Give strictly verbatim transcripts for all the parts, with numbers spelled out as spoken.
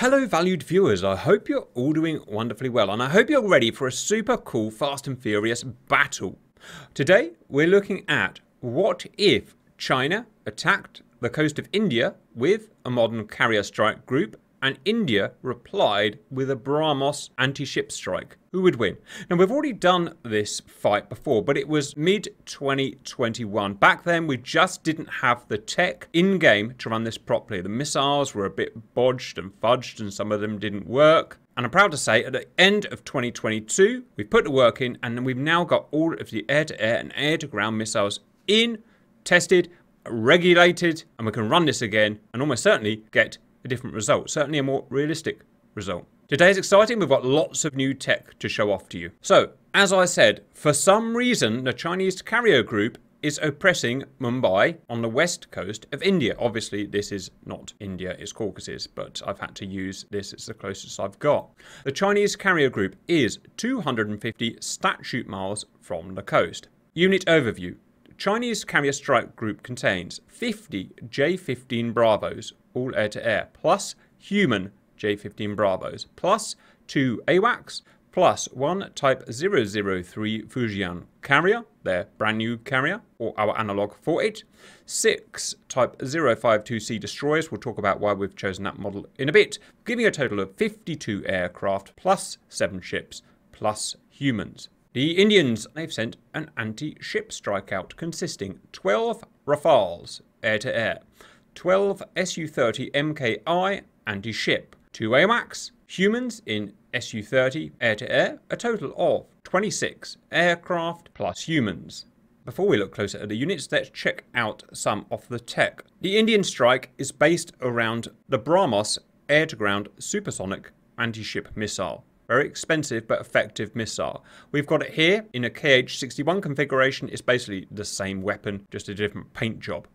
Hello valued viewers, I hope you're all doing wonderfully well and I hope you're ready for a super cool Fast and Furious battle. Today we're looking at what if China attacked the coast of India with a modern carrier strike group and India replied with a BrahMos anti-ship strike. Who would win? Now we've already done this fight before, but it was mid twenty twenty-one. Back then we just didn't have the tech in-game to run this properly. The missiles were a bit bodged and fudged and some of them didn't work. And I'm proud to say at the end of twenty twenty-two, we've put the work in and we've now got all of the air-to-air and air-to-ground missiles in, tested, regulated, and we can run this again and almost certainly get a different result, certainly a more realistic result. Today is exciting, we've got lots of new tech to show off to you. So, as I said, for some reason the Chinese carrier group is oppressing Mumbai on the west coast of India. Obviously this is not India, it's Caucasus, but I've had to use this, it's the closest I've got. The Chinese carrier group is two hundred fifty statute miles from the coast. Unit overview. Chinese carrier strike group contains fifty J fifteen Bravos, all air-to-air, plus human J fifteen Bravos, plus two AWACS, plus one Type zero zero three Fujian carrier, their brand new carrier, or our analogue for it, six Type zero five two C destroyers, we'll talk about why we've chosen that model in a bit, giving a total of fifty-two aircraft, plus seven ships, plus humans. The Indians, they've sent an anti-ship strike out consisting twelve Rafales, air-to-air, twelve S U thirty M K I anti-ship, two AWACS, humans in S U thirty air-to-air, a total of twenty-six aircraft plus humans. Before we look closer at the units, let's check out some of the tech. The Indian strike is based around the BrahMos air-to-ground supersonic anti-ship missile. Very expensive but effective missile. We've got it here in a K H sixty-one configuration. It's basically the same weapon, just a different paint job.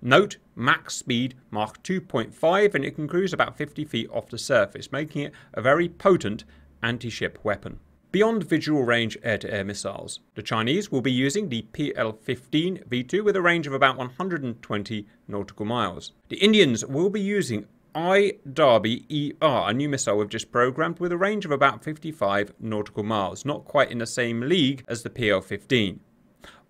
Note, max speed Mach two point five and it can cruise about fifty feet off the surface, making it a very potent anti-ship weapon. Beyond visual range air-to-air missiles, the Chinese will be using the P L fifteen V two with a range of about one hundred twenty nautical miles. The Indians will be using I Derby E R, a new missile we've just programmed with a range of about fifty-five nautical miles, not quite in the same league as the P L fifteen.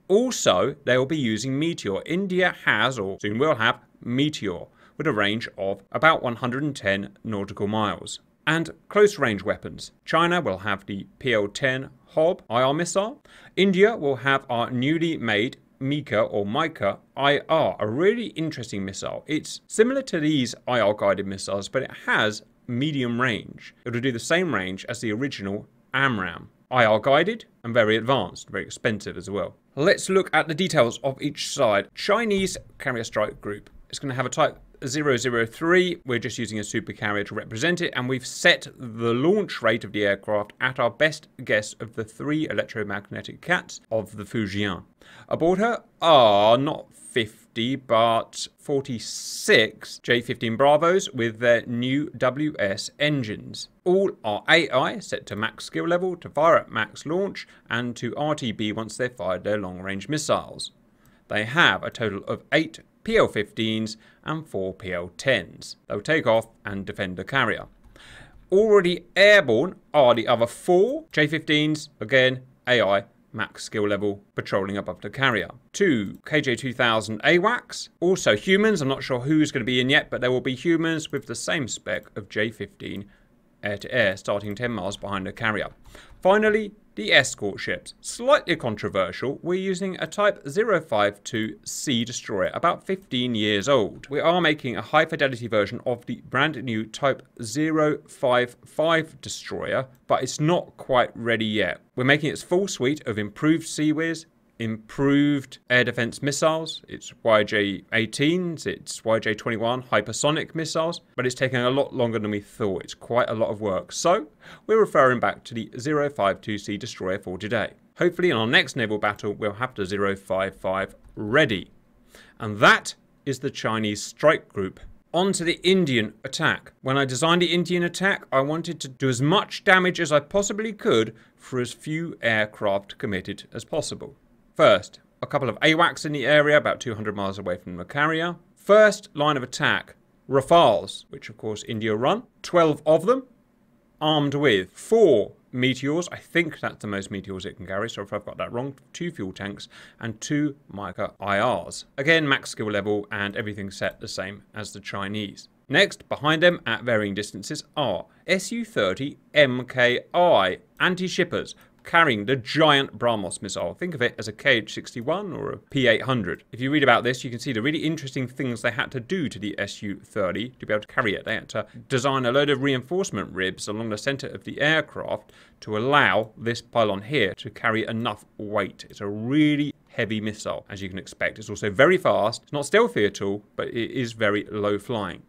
Also, they will be using Meteor. India has, or soon will have, Meteor, with a range of about one hundred ten nautical miles. And close-range weapons. China will have the P L ten Hob I R missile. India will have our newly made Mica or Mica I R, a really interesting missile. It's similar to these I R guided missiles, but it has medium range. It'll do the same range as the original AMRAAM. I R guided and very advanced, very expensive as well. Let's look at the details of each side. Chinese carrier strike group. It's going to have a Type zero zero three. We're just using a supercarrier to represent it, and we've set the launch rate of the aircraft at our best guess of the three electromagnetic cats of the Fujian. Aboard her are not fifty, but forty-six J fifteen Bravos with their new W S engines. All are A I, set to max skill level, to fire at max launch, and to R T B once they've fired their long-range missiles. They have a total of eight P L fifteens and four P L tens. They'll take off and defend the carrier. Already airborne are the other four J fifteens, again A I, max skill level, patrolling above the carrier. Two K J two thousand AWACS, also humans. I'm not sure who's going to be in yet, but there will be humans with the same spec of J fifteen air-to-air, starting ten miles behind the carrier. Finally, the escort ships. Slightly controversial, we're using a Type zero five two C destroyer, about fifteen years old. We are making a high fidelity version of the brand new Type zero five five destroyer, but it's not quite ready yet. We're making its full suite of improved Sea Whiz, improved air defense missiles, it's Y J eighteens, it's Y J twenty-one hypersonic missiles, but it's taking a lot longer than we thought. It's quite a lot of work. So we're referring back to the zero five two C destroyer for today. Hopefully in our next naval battle, we'll have the zero five five ready. And that is the Chinese strike group. On to the Indian attack. When I designed the Indian attack, I wanted to do as much damage as I possibly could for as few aircraft committed as possible. First, a couple of AWACS in the area, about two hundred miles away from the carrier. First line of attack, Rafales, which of course India run, twelve of them, armed with four Meteors. I think that's the most Meteors it can carry, so if I've got that wrong, two fuel tanks and two Mica I Rs. Again, max skill level and everything set the same as the Chinese. Next, behind them at varying distances are S U thirty M K I, anti-shippers, carrying the giant BrahMos missile. Think of it as a K H sixty-one or a P eight hundred. If you read about this, you can see the really interesting things they had to do to the S U thirty to be able to carry it. They had to design a load of reinforcement ribs along the center of the aircraft to allow this pylon here to carry enough weight. It's a really heavy missile, as you can expect. It's also very fast. It's not stealthy at all, but it is very low flying.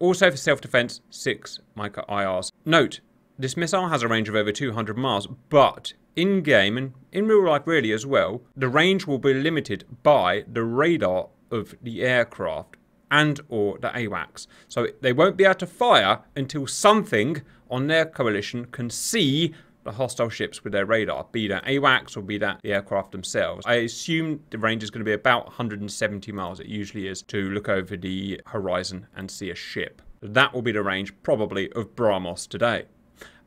Also for self-defense, six Mica I Rs. Note, this missile has a range of over two hundred miles, but in-game, and in real life really as well, the range will be limited by the radar of the aircraft and or the AWACS. So they won't be able to fire until something on their coalition can see the hostile ships with their radar, be that AWACS or be that the aircraft themselves. I assume the range is going to be about one hundred seventy miles, it usually is, to look over the horizon and see a ship. That will be the range, probably, of BrahMos today.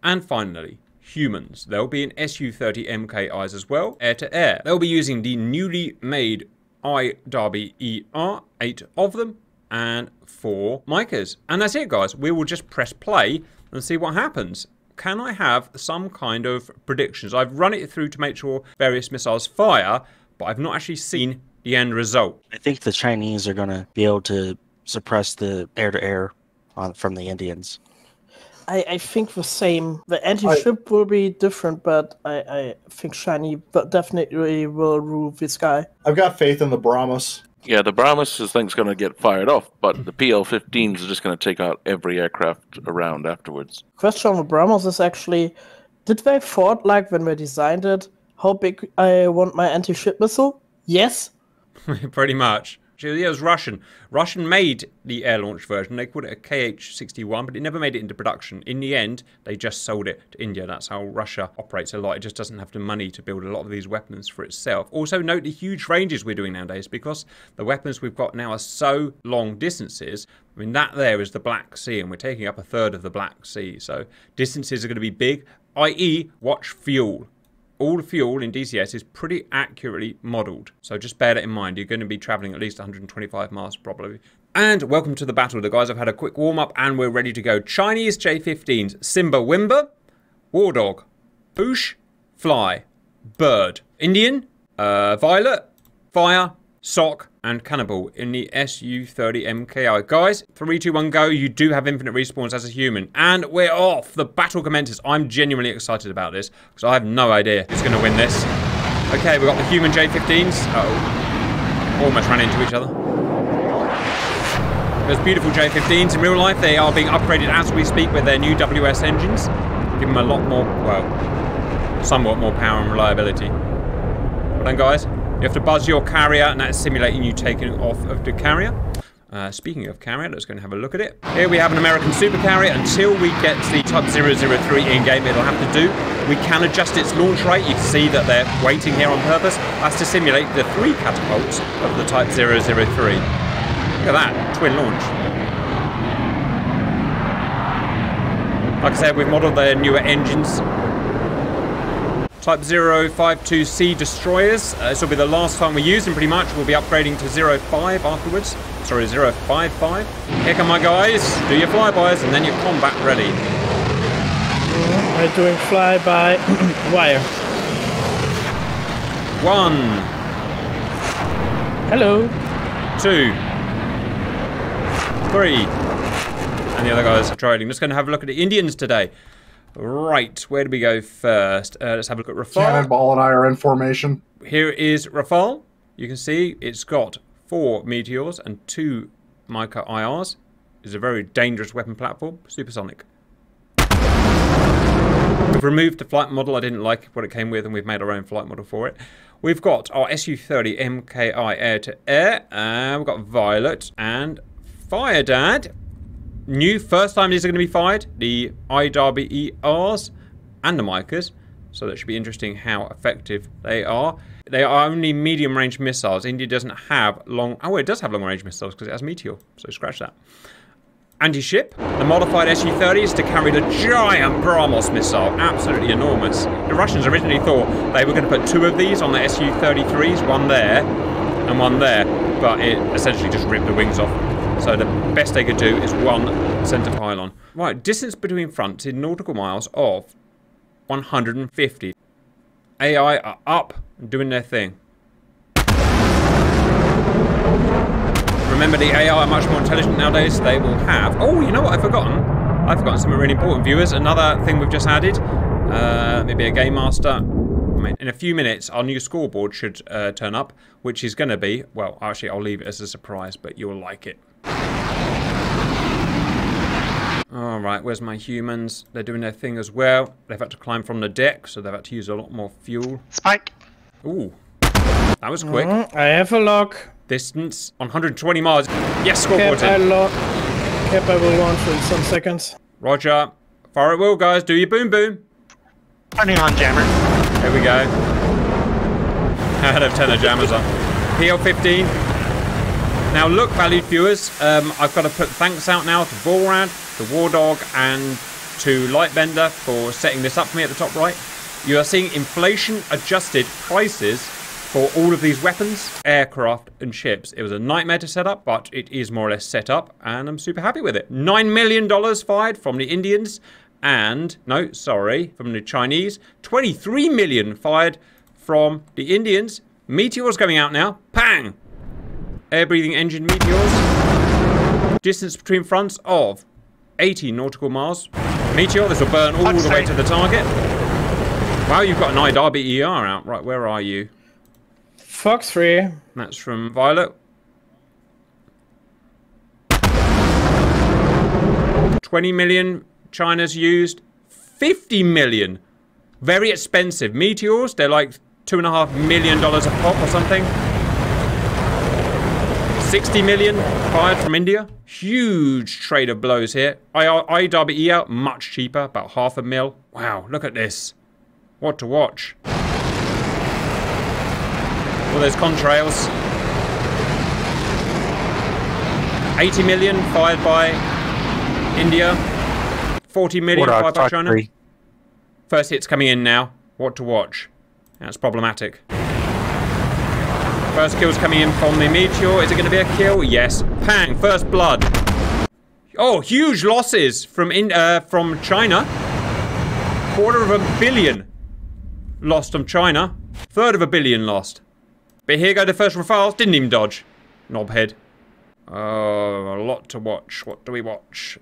And finally, humans. They'll be in S U thirty M K Is as well, air to air. They'll be using the newly made I Derby E R, eight of them, and four Micas. And that's it, guys. We will just press play and see what happens. Can I have some kind of predictions? I've run it through to make sure various missiles fire, but I've not actually seen the end result. I think the Chinese are going to be able to suppress the air to air on, from the Indians. I, I think the same. The anti-ship will be different, but I, I think Shiny definitely will rule this guy. I've got faith in the BrahMos. Yeah, the BrahMos is thing's going to get fired off, but the P L fifteens are just going to take out every aircraft around afterwards. Question on the BrahMos is actually, did they thought, like, when they designed it, how big I want my anti-ship missile? Yes. Pretty much. It was Russian. Russian made the air-launched version. They called it a K H sixty-one, but it never made it into production. In the end, they just sold it to India. That's how Russia operates a lot. It just doesn't have the money to build a lot of these weapons for itself. Also, note the huge ranges we're doing nowadays, because the weapons we've got now are so long distances. I mean, that there is the Black Sea, and we're taking up a third of the Black Sea. So distances are going to be big, that is watch fuel. All fuel in D C S is pretty accurately modelled, so just bear that in mind. You're going to be travelling at least one hundred twenty-five miles probably. And welcome to the battle. The guys have had a quick warm-up and we're ready to go. Chinese J fifteens, Simba Wimba, War Dog, Boosh, Fly, Bird, Indian, uh, Violet, Fire, Sock, and Cannibal in the S U thirty M K I. Guys, three, two, one, go. You do have infinite respawns as a human. And we're off. The battle commences. I'm genuinely excited about this because I have no idea who's going to win this. Okay, we've got the human J fifteens. Uh-oh. Almost ran into each other. Those beautiful J fifteens. In real life, they are being upgraded as we speak with their new W S engines. Give them a lot more, well, somewhat more power and reliability. Well done, guys. You have to buzz your carrier, and that's simulating you taking off of the carrier. Uh, speaking of carrier, let's go and have a look at it. Here we have an American super carrier. Until we get the Type zero zero three in-game, it'll have to do. We can adjust its launch rate. You can see that they're waiting here on purpose. That's to simulate the three catapults of the Type zero zero three. Look at that, twin launch. Like I said, we've modelled their newer engines. Type zero five two C destroyers. Uh, this will be the last time we use them, pretty much. We'll be upgrading to zero five afterwards. Sorry, zero five five. Here come my guys. Do your flybys, and then you're combat ready. We're doing flyby wire. One. Hello. Two. Three. And the other guys are trading. Just going to have a look at the Indians today. Right, where do we go first? Uh, let's have a look at Rafale. Cannonball and I are in formation. Here is Rafale. You can see it's got four Meteors and two Mica I Rs. It's a very dangerous weapon platform. Supersonic. We've removed the flight model. I didn't like what it came with, and we've made our own flight model for it. We've got our S U thirty M K I air-to-air. Uh, we've got Violet and Fire Dad. New, first time these are going to be fired, the I Derby E Rs and the Micas, so that should be interesting how effective they are. They are only medium-range missiles. India doesn't have long... Oh, it does have long-range missiles because it has Meteor, so scratch that. Anti-ship, the modified S U thirty is to carry the giant BrahMos missile, absolutely enormous. The Russians originally thought they were going to put two of these on the S U thirty-threes, one there and one there, but it essentially just ripped the wings off. So the best they could do is one centre pylon. Right, distance between fronts in nautical miles of one hundred fifty. A I are up and doing their thing. Remember, the A I are much more intelligent nowadays. They will have... Oh, you know what I've forgotten? I've forgotten something really important, viewers. Another thing we've just added. Uh, maybe a Game Master. In a few minutes, our new scoreboard should uh, turn up, which is going to be... Well, actually, I'll leave it as a surprise, but you'll like it. All right, where's my humans? They're doing their thing as well. They've had to climb from the deck, so they've had to use a lot more fuel. Spike! Ooh. That was quick. Mm, I have a log. Distance on one hundred twenty miles. Yes, scoreboard. Cap, I log. Cap, I will launch in some seconds. Roger. Fire at will, guys. Do your boom boom. Turning on jammer. Here we go. Out of ten of jammers on. P L fifteen. Now look, valued viewers, um, I've got to put thanks out now to Vorad, the War Dog, and to Lightbender for setting this up for me at the top right. You are seeing inflation-adjusted prices for all of these weapons, aircraft and ships. It was a nightmare to set up, but it is more or less set up, and I'm super happy with it. Nine million dollars fired from the Indians, and no, sorry, from the Chinese. twenty-three million fired from the Indians. Meteor's coming out now. Pang! Air-breathing engine meteors. Distance between fronts of eighty nautical miles. Meteor, this will burn all the way to the target. Wow, you've got an I Derby E R out. Right, where are you? Fox three. That's from Violet. twenty million China's used. fifty million. Very expensive. Meteors, they're like two and a half million dollars a pop or something. sixty million fired from India. Huge trade of blows here. I Derby E out, much cheaper, about half a mil. Wow, look at this. What to watch. All those contrails. eighty million fired by India. forty million fired by China. Three. First hit's coming in now. What to watch? That's problematic. First kill's coming in from the Meteor. Is it going to be a kill? Yes. Pang! First blood. Oh, huge losses from in uh, from China. Quarter of a billion lost from China. Third of a billion lost. But here go the first Rafales. Didn't even dodge. Knobhead. Oh, a lot to watch. What do we watch?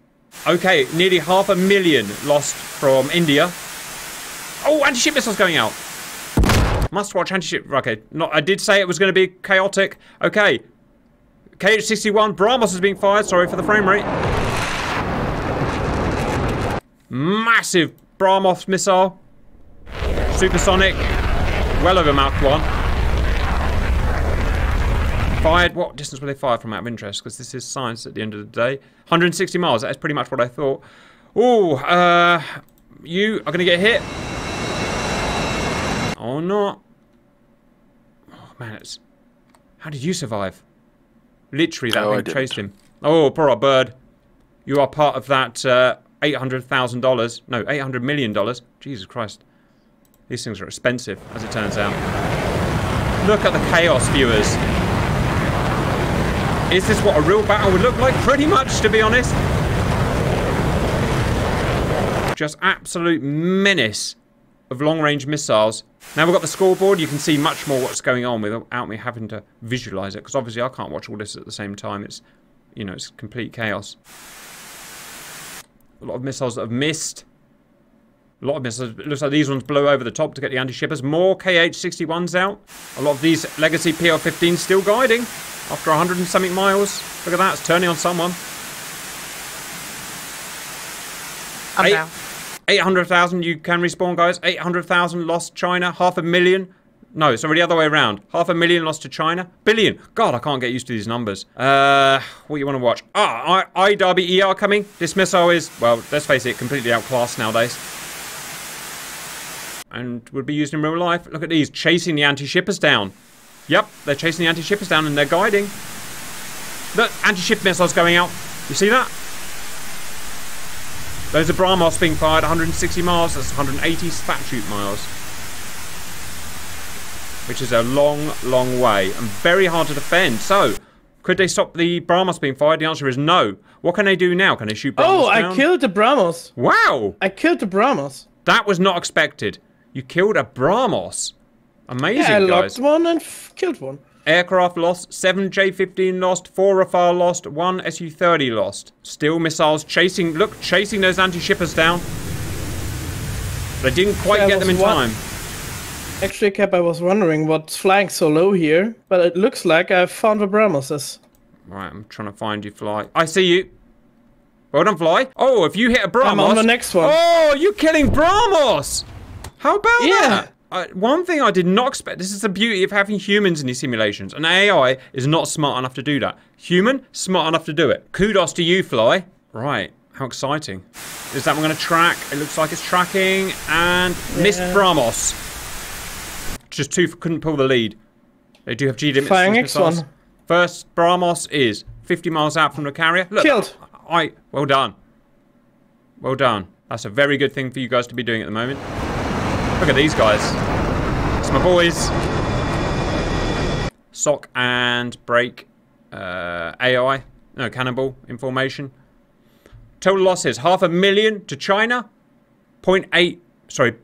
Okay, nearly half a million lost from India. Oh, anti-ship missiles going out. Must watch anti-ship. Okay, not, I did say it was going to be chaotic. Okay. K H sixty-one. BrahMos is being fired. Sorry for the frame rate. Massive BrahMos missile. Supersonic. Well over Mach one. Fired, what distance were they fired from out of interest? Because this is science at the end of the day. one hundred sixty miles, that is pretty much what I thought. Ooh, uh, you are going to get hit. Or not. Oh, man, it's... How did you survive? Literally, that oh, thing chased him. Oh, poor old bird. You are part of that uh, eight hundred thousand dollars. No, eight hundred million dollars. Jesus Christ. These things are expensive, as it turns out. Look at the chaos, viewers. Is this what a real battle would look like? Pretty much, to be honest. Just absolute menace of long-range missiles. Now we've got the scoreboard. You can see much more what's going on without me having to visualize it, because obviously I can't watch all this at the same time. It's, you know, it's complete chaos. A lot of missiles that have missed. A lot of missiles. It looks like these ones blow over the top to get the anti-shippers. More K H sixty-ones out. A lot of these legacy P L fifteens still guiding. After one hundred and something miles. Look at that, it's turning on someone. I'm Eight, down. eight hundred thousand, you can respawn, guys. eight hundred thousand lost China. Half a million. No, it's already the other way around. Half a million lost to China. Billion. God, I can't get used to these numbers. Uh, what do you want to watch? Ah, I Derby E R coming. This missile is, well, let's face it, completely outclassed nowadays. And would be used in real life. Look at these, chasing the anti-shippers down. Yep, they're chasing the anti-shippers down and they're guiding. Look, anti-ship missiles going out. You see that? Those are BrahMos being fired one hundred sixty miles, that's one hundred eighty statute miles. Which is a long, long way and very hard to defend. So, could they stop the BrahMos being fired? The answer is no. What can they do now? Can they shoot BrahMos Oh, down? I killed the BrahMos. Wow. I killed the BrahMos. That was not expected. You killed a BrahMos. Amazing, yeah, I guys. I locked one and f killed one. Aircraft lost, seven J fifteen lost, four Rafale lost, one S U thirty lost. Still missiles chasing, look, chasing those anti-shippers down. They didn't quite I get them in one. time. Actually, Cap, I was wondering what's flying so low here, but it looks like I found the BrahMoses. Right, I'm trying to find you, Fly. I see you. Well done, Fly. Oh, if you hit a BrahMos... I'm on the next one. Oh, you're killing BrahMos! How about yeah. that? Uh, one thing I did not expect, this is the beauty of having humans in these simulations, and A I is not smart enough to do that. Human, smart enough to do it. Kudos to you, Fly. Right, how exciting. Is that one going to track? It looks like it's tracking, and yeah. missed BrahMos. Just two couldn't pull the lead. They do have G limits. Flying X one. First BrahMos is fifty miles out from the carrier. Look, killed. I well done. Well done. That's a very good thing for you guys to be doing at the moment. Look at these guys. It's my boys. Sock and break. Uh, A I. No, cannonball information. Total losses: half a million to China. zero point eight. Sorry.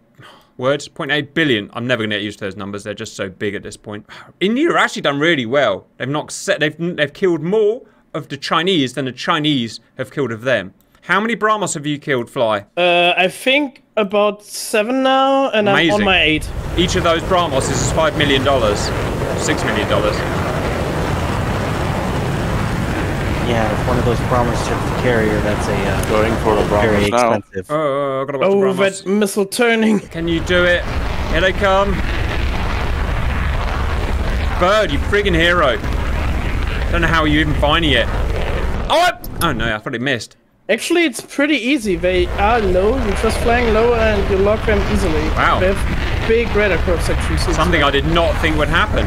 Words, zero point eight billion. I'm never going to get used to those numbers. They're just so big at this point. India have actually done really well. They've not set, they've they've killed more of the Chinese than the Chinese have killed of them. How many BrahMos have you killed, Fly? Uh, I think about seven now, and Amazing. I'm on my eight. Each of those BrahMos is five million dollars, six million dollars. Yeah, if one of those BrahMos ships the carrier, that's a uh, going for a BrahMos very expensive. Now. Oh, I gotta watch oh, the BrahMos. That missile turning! Can you do it? Here they come! Bird, you friggin' hero! Don't know how you even finding it. Oh! Oh no, I thought it missed. Actually, it's pretty easy. They are low. You're just flying low, and you lock them easily. Wow! They have big radar curves actually. So something I did not think would happen.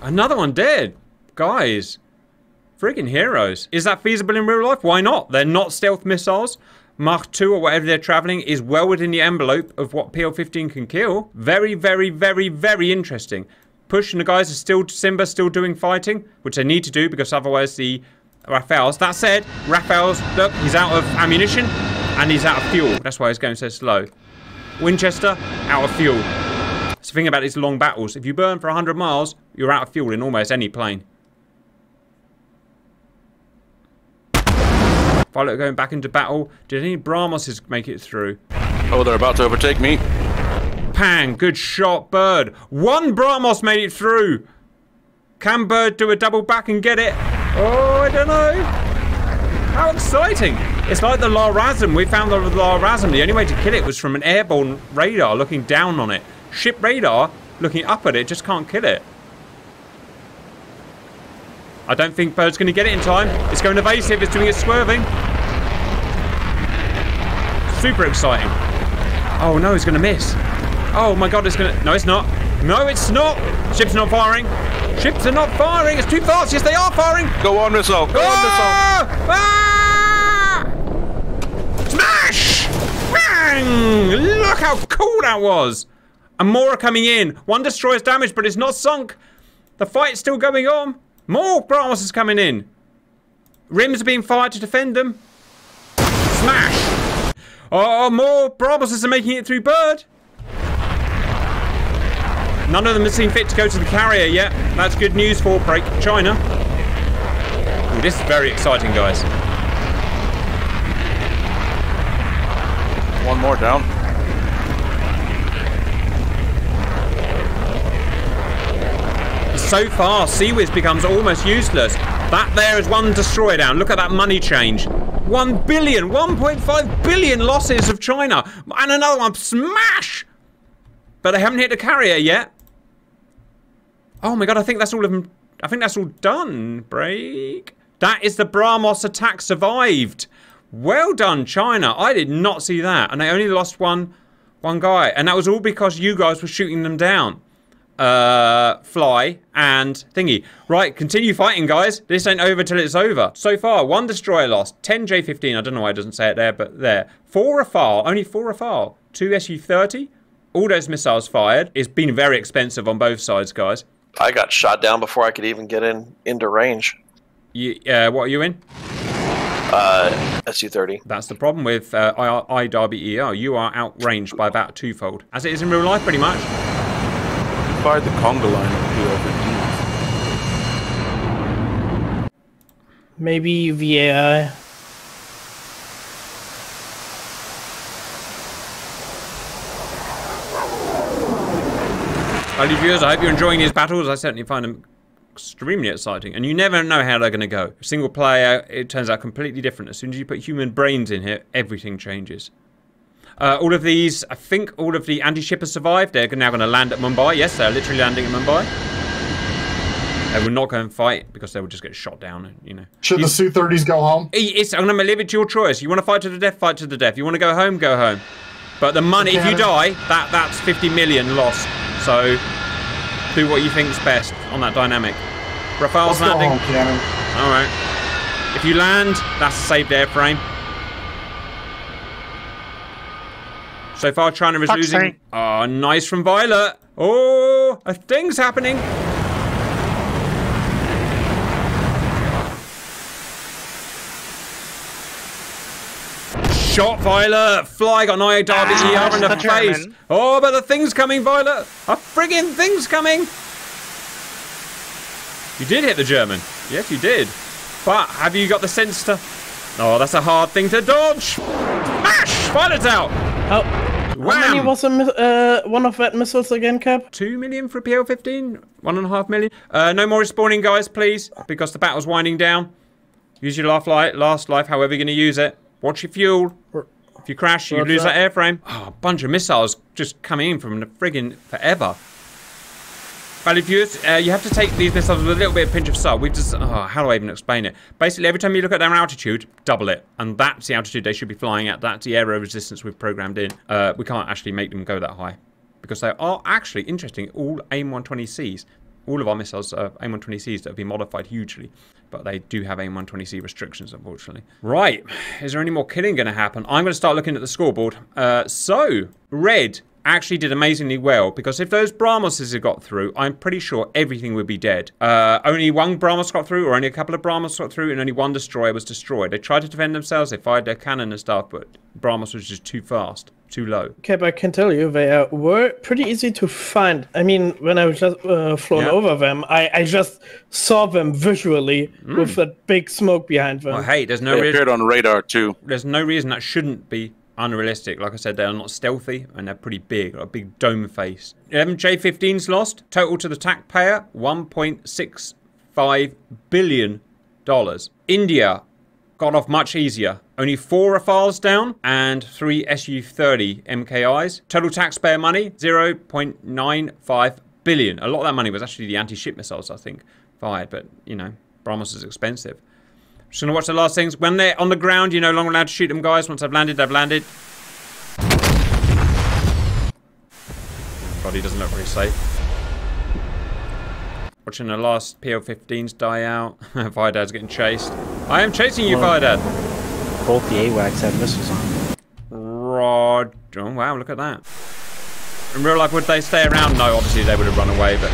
Another one dead. Guys, friggin' heroes. Is that feasible in real life? Why not? They're not stealth missiles. Mach two or whatever they're traveling is well within the envelope of what P L fifteen can kill. Very, very, very, very interesting. Push and the guys are still, Simba still doing fighting, which they need to do because otherwise the Rafales. That said, Rafales, look, he's out of ammunition and he's out of fuel. That's why he's going so slow. Winchester, out of fuel. That's the thing about these long battles. If you burn for one hundred miles, you're out of fuel in almost any plane. If I look going back into battle, did any BrahMoses make it through? Oh, they're about to overtake me. Pang, good shot, Bird. One BrahMos made it through. Can Bird do a double back and get it? Oh, I don't know. How exciting. It's like the LaRazm. We found the LaRazm. The only way to kill it was from an airborne radar looking down on it. Ship radar looking up at it just can't kill it. I don't think Bird's going to get it in time. It's going evasive, it's doing its swerving. Super exciting. Oh no, it's going to miss. Oh my god, it's going to... No, it's not. No, it's not. Ship's not firing. Ships are not firing. It's too fast. Yes, they are firing. Go on, missile. Go ah! on, missile. Ah! Smash! Bang! Look how cool that was. And more are coming in. One destroyer's damaged, but it's not sunk. The fight's still going on. More BrahMos is coming in. Rims are being fired to defend them. Smash! Oh, more BrahMos are making it through Bird. None of them have seen fit to go to the carrier yet. That's good news for break China. Ooh, this is very exciting, guys. One more down. So far, Sea Whiz becomes almost useless. That there is one destroyer down. Look at that money change. One billion, one point five billion losses of China. And another one, smash! But they haven't hit the carrier yet. Oh my god, I think that's all of them. I think that's all done. Break. That is the BrahMos attack survived. Well done, China. I did not see that. And they only lost one, one guy. And that was all because you guys were shooting them down. uh, fly, and thingy. Right, continue fighting, guys. This ain't over till it's over. So far, one destroyer lost, ten J fifteen. I don't know why it doesn't say it there, but there. Four Rafale, only four Rafale. Two S U thirty. All those missiles fired. It's been very expensive on both sides, guys. I got shot down before I could even get in into range. You, uh, what are you in? Uh, S U thirty. That's the problem with uh, I-Derby E R. You are outranged by about twofold, as it is in real life, pretty much. You fired the conga line at P L fifteen. Maybe V A I. Value viewers, I hope you're enjoying these battles. I certainly find them extremely exciting, and you never know how they're going to go. Single player, it turns out completely different. As soon as you put human brains in here, everything changes. Uh, all of these, I think all of the anti-shippers survived. They're now going to land at Mumbai. Yes, they're literally landing at Mumbai. They will not go and fight because they will just get shot down, you know. Should the Su thirties go home? It's, I'm going to leave it to your choice. You want to fight to the death, fight to the death. You want to go home, go home. But the money, if you die, that, that's fifty million lost. So do what you think's best on that dynamic. Rafale's landing. All right. If you land, that's a saved airframe. So far, China is losing. Oh, nice from Violet. Oh, a thing's happening. Shot, Violet. Fly got an I-Derby E R in the face. German. Oh, but the thing's coming, Violet. A friggin' thing's coming. You did hit the German. Yes, you did. But have you got the sense to... Oh, that's a hard thing to dodge. Ash! Violet's out. Oh. Wham. How many was a, uh, one of that missiles again, Cap? Two million for P L fifteen. One and a half million. Uh, no more respawning, guys, please, because the battle's winding down. Use your last life, last life however you're going to use it. Watch your fuel. If you crash, you Roger. lose that airframe. Oh, a bunch of missiles just coming in from the friggin' forever. Valued viewers, uh, you have to take these missiles with a little bit of pinch of salt. We've just, oh, how do I even explain it? Basically, every time you look at their altitude, double it. And that's the altitude they should be flying at. That's the aero resistance we've programmed in. Uh, we can't actually make them go that high, because they are actually, interesting, all A I M one twenty Cs. All of our missiles are A I M one twenty Cs that have been modified hugely, but they do have A I M one twenty C restrictions, unfortunately. Right, is there any more killing going to happen? I'm going to start looking at the scoreboard. Uh, so, Red actually did amazingly well, because if those BrahMoses had got through, I'm pretty sure everything would be dead. Uh, only one BrahMos got through, or only a couple of BrahMos got through, and only one destroyer was destroyed. They tried to defend themselves, they fired their cannon and stuff, but BrahMos was just too fast, too low. Okay, but I can tell you, they uh, were pretty easy to find. I mean, when I was just uh, flown yeah. over them, I, I just saw them visually mm. with that big smoke behind them. Well, hey, there's no reason. They appeared on radar too. There's no reason that shouldn't be unrealistic. Like I said, they are not stealthy, and they're pretty big, like a big dome face. eleven J fifteens lost. Total to the taxpayer, one point six five billion dollars. India got off much easier. Only four Rafales down and three S U thirty M K Is. Total taxpayer money, zero point nine five billion dollars. A lot of that money was actually the anti-ship missiles, I think, fired, but, you know, BrahMos is expensive. Just gonna watch the last things. When they're on the ground, you're no longer allowed to shoot them, guys. Once they've landed, they've landed. God, he doesn't look very safe. Watching the last P L fifteens die out. Firedad's getting chased. I am chasing you, oh, Firedad. Both the AWACS have missiles on. Rod. Oh, wow, look at that. In real life, would they stay around? No, obviously they would have run away, but...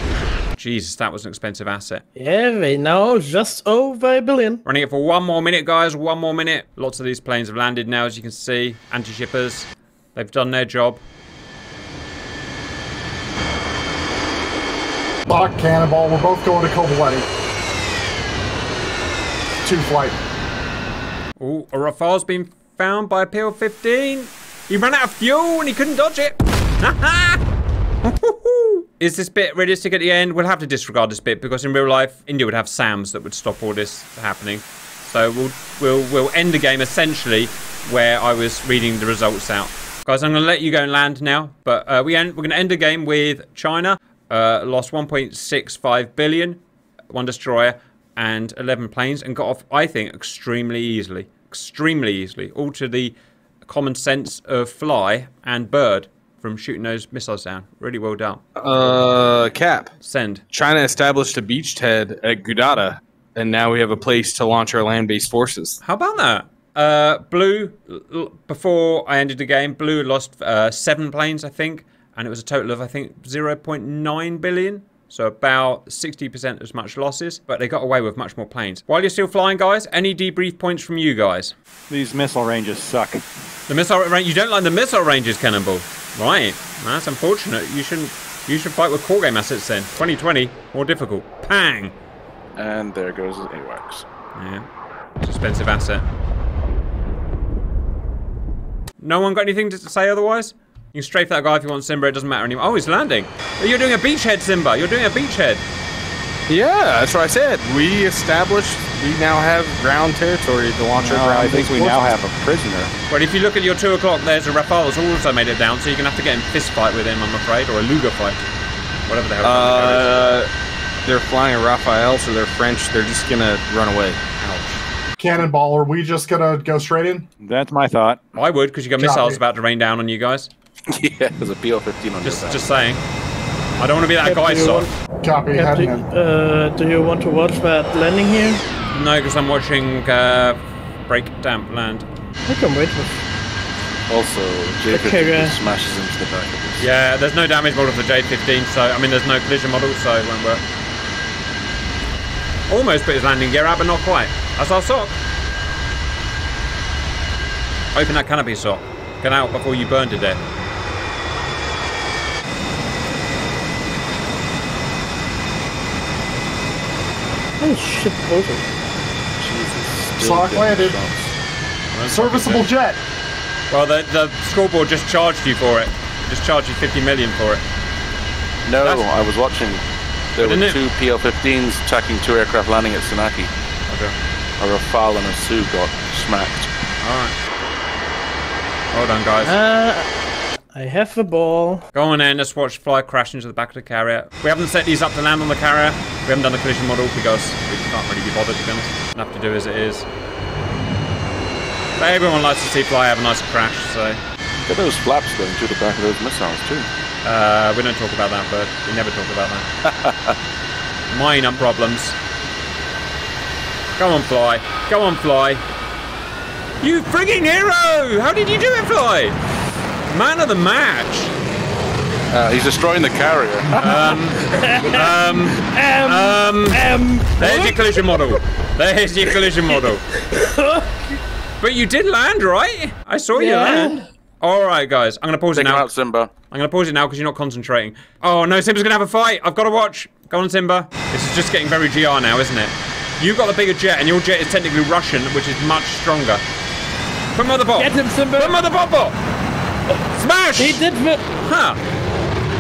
Jesus, that was an expensive asset. Yeah, they now just over a billion. Running it for one more minute, guys. One more minute. Lots of these planes have landed now, as you can see. Anti-shippers. They've done their job. Bach, Cannonball. We're both going to Kobalani. Two flight. Oh, a Rafale's been found by a P L fifteen. He ran out of fuel and he couldn't dodge it. Ha ha! Is this bit realistic at the end? We'll have to disregard this bit, because in real life, India would have SAMs that would stop all this happening. So we'll we'll we'll end the game essentially where I was reading the results out. Guys, I'm gonna let you go and land now, but uh, we end, we're gonna end the game with China uh, lost one point six five billion, one destroyer and eleven planes, and got off, I think, extremely easily, extremely easily, all to the common sense of fly and bird. from shooting those missiles down. Really well done. Uh, Cap. Send. China established a beachhead at Gudata, and now we have a place to launch our land-based forces. How about that? Uh, Blue, before I ended the game, Blue lost uh, seven planes, I think, and it was a total of, I think, zero point nine billion. So about sixty percent as much losses, but they got away with much more planes. While you're still flying, guys, any debrief points from you guys? These missile ranges suck. The missile range, you don't like the missile ranges, Cannonball. Right, that's unfortunate. You shouldn't, you should fight with core game assets then. twenty twenty, more difficult. Pang! And there goes the AWACS. Yeah, it's an expensive asset. No one got anything to say otherwise? You can strafe that guy if you want, Simba. It doesn't matter anymore. Oh, he's landing. You're doing a beachhead, Simba. You're doing a beachhead. Yeah, that's what I said. We established, we now have ground territory to launch no, our ground. I think we now have a prisoner. But if you look at your two o'clock, there's a Rafale's also made it down, so you're going to have to get in fist fight with him, I'm afraid, or a Luger fight. Whatever the hell. Uh, they're flying a Rafale, so they're French. They're just going to run away. Ouch. Cannonball, are we just gonna go straight in? That's my thought. I would, because you got missiles Johnny. about to rain down on you guys. Yeah, there's a P L fifteen on just, your Just saying. I don't want to be that Cap, guy, so. Copy, Cap, do, uh, do you want to watch that landing here? No, because I'm watching uh, break damp land. I can wait for. Also, J fifteen okay, smashes into the back of this. Yeah, there's no damage model for J fifteen, so, I mean, there's no collision model, so it won't work. Almost put his landing gear out, but not quite. That's our sock. Open that canopy, sock. Get out before you burned it there. Oh shit, Jesus. Sock landed. Serviceable jet. Well, the, the scoreboard just charged you for it. Just charged you fifty million for it. No, That's I was watching. There were two P L fifteens attacking two aircraft landing at Tsunaki. Okay. A Rafale and a Su got smacked. Alright. Well done, guys. Uh, I have the ball. Go on in, let's watch fly crash into the back of the carrier. We haven't set these up to land on the carrier. We haven't done the collision model because we can't really be bothered to be honest. Enough to do as it is. But everyone likes to see fly have a nice crash, so. Look at those flaps going through the back of those missiles, too. Uh, we don't talk about that, but we never talk about that. Minor problems. Go on, Fly. Go on, Fly. You frigging hero! How did you do it, Fly? Man of the match. Uh, he's destroying the carrier. Um, um, um, um, um. There's your collision model. There's your collision model. But you did land, right? I saw yeah. you land. All right, guys. I'm going to pause Take it now. Out, Simba. I'm going to pause it now because you're not concentrating. Oh, no, Simba's going to have a fight. I've got to watch. Go on, Simba. This is just getting very G R now, isn't it? You've got the bigger jet, and your jet is technically Russian, which is much stronger. Put him on the bot. Get him, Simba. Put him on the bot, bot. Smash! He did it. Huh.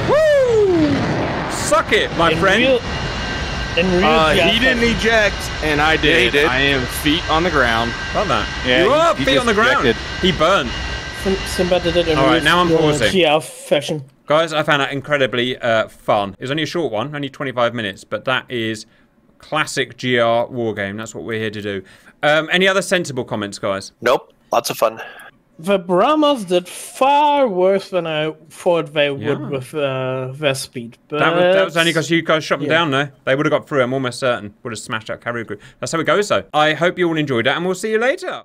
Woo! Suck it, my in friend. Real, in real uh, he didn't eject, and I did. Yeah, he did. I am feet on the ground. Love that. Yeah, you are feet on the ground. Ejected. He burned. Simba did it in All real right, now I'm pausing. G R fashion. Guys, I found that incredibly uh, fun. It was only a short one, only twenty-five minutes, but that is... classic G R wargame. That's what we're here to do. Um, any other sensible comments, guys? Nope. Lots of fun. The BrahMos did far worse than I thought they yeah. would with uh, their speed. But... That, was, that was only because you guys shot them yeah. down, though. They would have got through, I'm almost certain. Would have smashed that carrier group. That's how it goes, though. I hope you all enjoyed it, and we'll see you later.